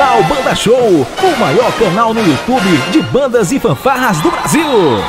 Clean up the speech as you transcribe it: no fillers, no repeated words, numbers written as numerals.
Canal Banda Show, o maior canal no YouTube de bandas e fanfarras do Brasil.